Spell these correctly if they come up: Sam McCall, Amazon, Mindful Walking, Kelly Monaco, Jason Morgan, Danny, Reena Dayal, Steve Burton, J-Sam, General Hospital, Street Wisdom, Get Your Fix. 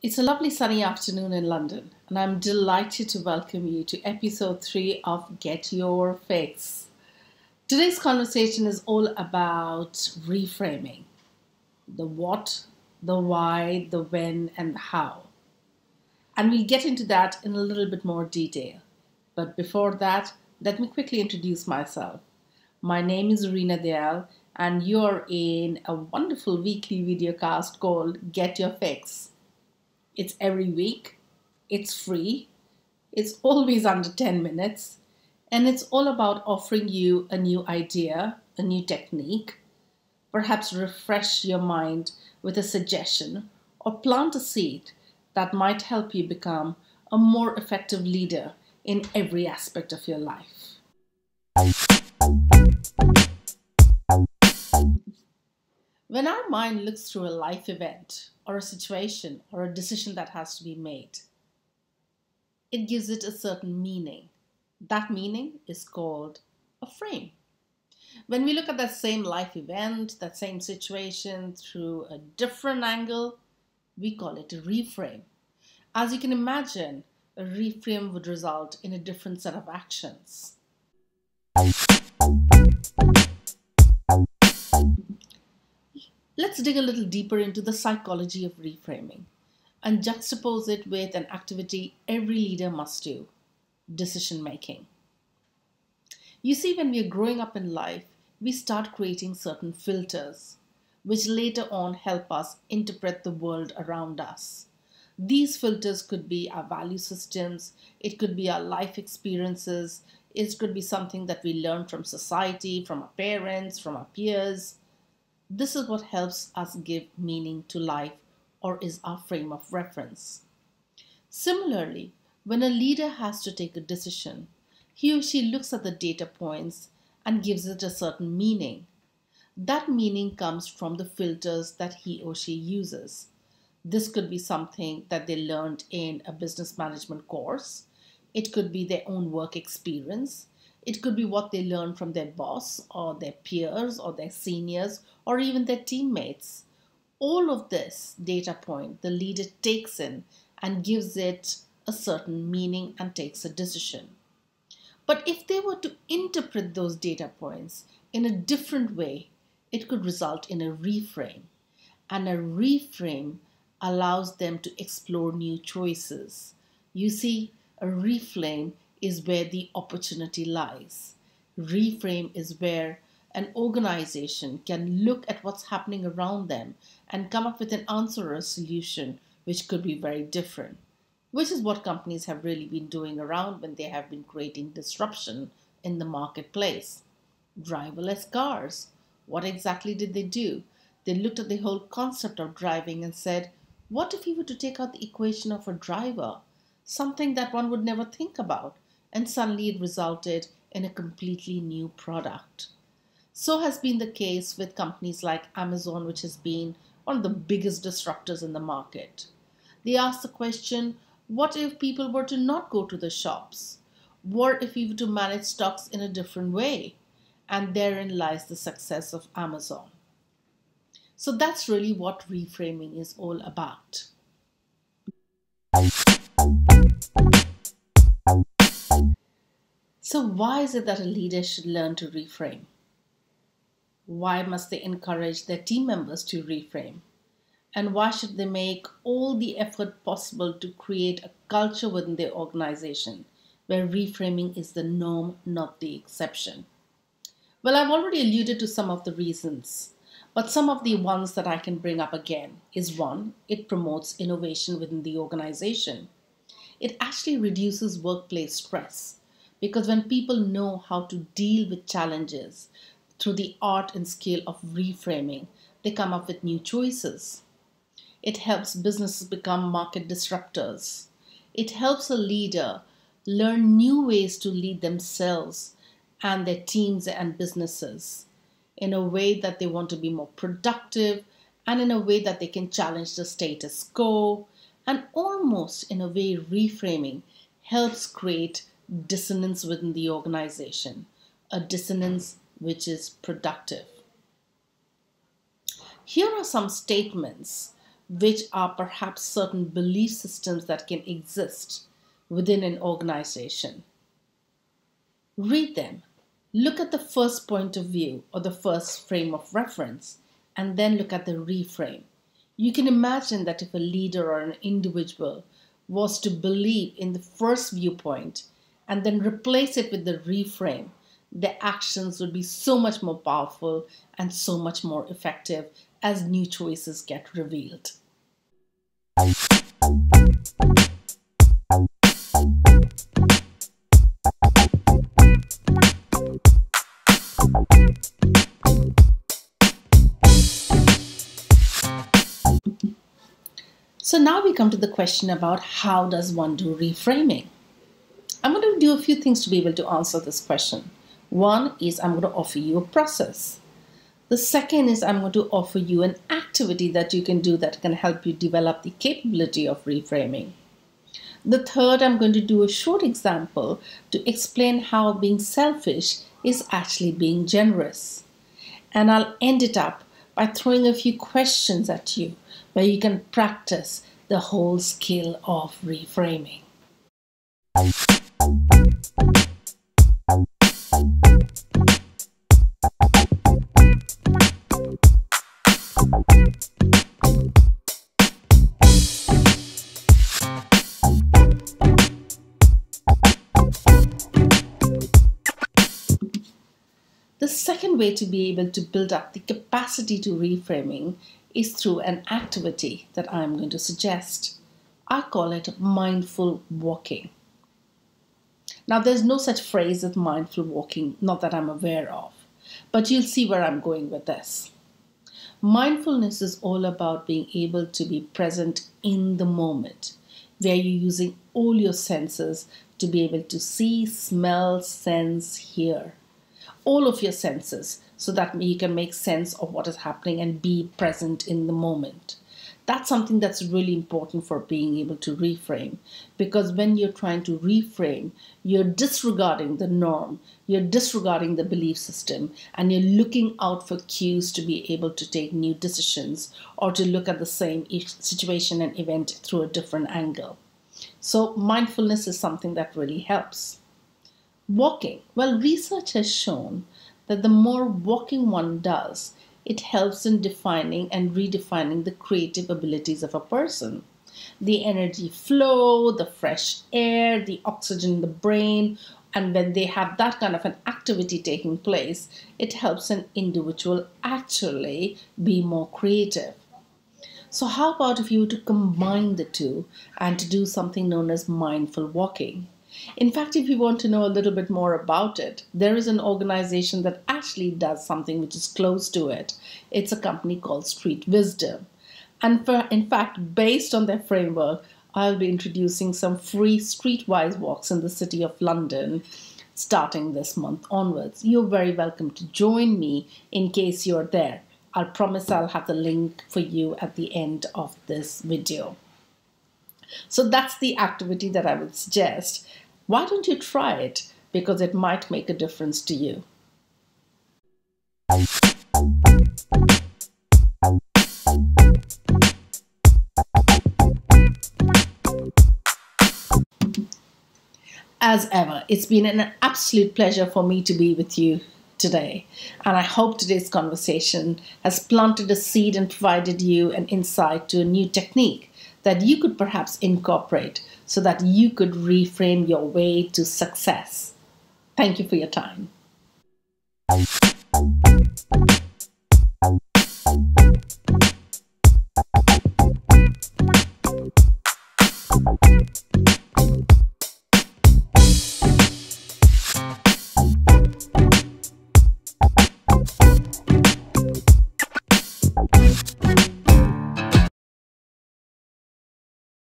It's a lovely sunny afternoon in London, and I'm delighted to welcome you to episode 3 of Get Your Fix. Today's conversation is all about reframing. The what, the why, the when, and the how. And we'll get into that in a little bit more detail. But before that, let me quickly introduce myself. My name is Reena Dayal, and you're in a wonderful weekly videocast called Get Your Fix. It's every week, it's free, it's always under 10 minutes, and it's all about offering you a new idea, a new technique, perhaps refresh your mind with a suggestion or plant a seed that might help you become a more effective leader in every aspect of your life. When our mind looks through a life event, or a situation, or a decision that has to be made, it gives it a certain meaning. That meaning is called a frame. When we look at that same life event, that same situation through a different angle, we call it a reframe. As you can imagine, a reframe would result in a different set of actions. Let's dig a little deeper into the psychology of reframing and juxtapose it with an activity every leader must do, decision making. You see, when we are growing up in life, we start creating certain filters, which later on help us interpret the world around us. These filters could be our value systems, it could be our life experiences, it could be something that we learn from society, from our parents, from our peers. This is what helps us give meaning to life or is our frame of reference. Similarly, when a leader has to take a decision, he or she looks at the data points and gives it a certain meaning. That meaning comes from the filters that he or she uses. This could be something that they learned in a business management course. It could be their own work experience. It could be what they learn from their boss or their peers or their seniors or even their teammates. All of this data point the leader takes in and gives it a certain meaning and takes a decision. But if they were to interpret those data points in a different way, it could result in a reframe. And a reframe allows them to explore new choices. You see, a reframe is where the opportunity lies. Reframe is where an organization can look at what's happening around them and come up with an answer or a solution which could be very different, which is what companies have really been doing around when they have been creating disruption in the marketplace. Driverless cars, what exactly did they do? They looked at the whole concept of driving and said, what if we were to take out the equation of a driver? Something that one would never think about. And suddenly it resulted in a completely new product. So has been the case with companies like Amazon, which has been one of the biggest disruptors in the market. They asked the question, what if people were to not go to the shops? What if we were to manage stocks in a different way? And therein lies the success of Amazon. So that's really what reframing is all about. So why is it that a leader should learn to reframe? Why must they encourage their team members to reframe? And why should they make all the effort possible to create a culture within their organization where reframing is the norm, not the exception? Well, I've already alluded to some of the reasons, but some of the ones that I can bring up again is one, it promotes innovation within the organization. It actually reduces workplace stress. Because when people know how to deal with challenges through the art and skill of reframing, they come up with new choices. It helps businesses become market disruptors. It helps a leader learn new ways to lead themselves and their teams and businesses in a way that they want to be more productive and in a way that they can challenge the status quo. And almost in a way, reframing helps create dissonance within the organization, a dissonance which is productive. Here are some statements which are perhaps certain belief systems that can exist within an organization. Read them. Look at the first point of view or the first frame of reference, and then look at the reframe. You can imagine that if a leader or an individual was to believe in the first viewpoint and then replace it with the reframe, their actions would be so much more powerful and so much more effective as new choices get revealed. So now we come to the question about how does one do reframing? I'm going to do a few things to be able to answer this question. One is I'm going to offer you a process. The second is I'm going to offer you an activity that you can do that can help you develop the capability of reframing. The third, I'm going to do a short example to explain how being selfish is actually being generous. And I'll end it up by throwing a few questions at you where you can practice the whole skill of reframing. The second way to be able to build up the capacity to reframing is through an activity that I'm going to suggest. I call it mindful walking. Now, there's no such phrase as mindful walking, not that I'm aware of, but you'll see where I'm going with this. Mindfulness is all about being able to be present in the moment, where you're using all your senses to be able to see, smell, sense, hear. All of your senses so that you can make sense of what is happening and be present in the moment. That's something that's really important for being able to reframe, because when you're trying to reframe, you're disregarding the norm, you're disregarding the belief system, and you're looking out for cues to be able to take new decisions or to look at the same situation and event through a different angle. So mindfulness is something that really helps. Walking. Well, research has shown that the more walking one does, it helps in defining and redefining the creative abilities of a person. The energy flow, the fresh air, the oxygen in the brain, and when they have that kind of an activity taking place, it helps an individual actually be more creative. So how about if you were to combine the two and to do something known as mindful walking? In fact, if you want to know a little bit more about it, there is an organization that actually does something which is close to it. It's a company called Street Wisdom. And in fact, based on their framework, I'll be introducing some free streetwise walks in the city of London starting this month onwards. You're very welcome to join me in case you're there. I promise I'll have the link for you at the end of this video. So that's the activity that I would suggest. Why don't you try it? Because it might make a difference to you. As ever, it's been an absolute pleasure for me to be with you today. And I hope today's conversation has planted a seed and provided you an insight to a new technique that you could perhaps incorporate so that you could reframe your way to success. Thank you for your time.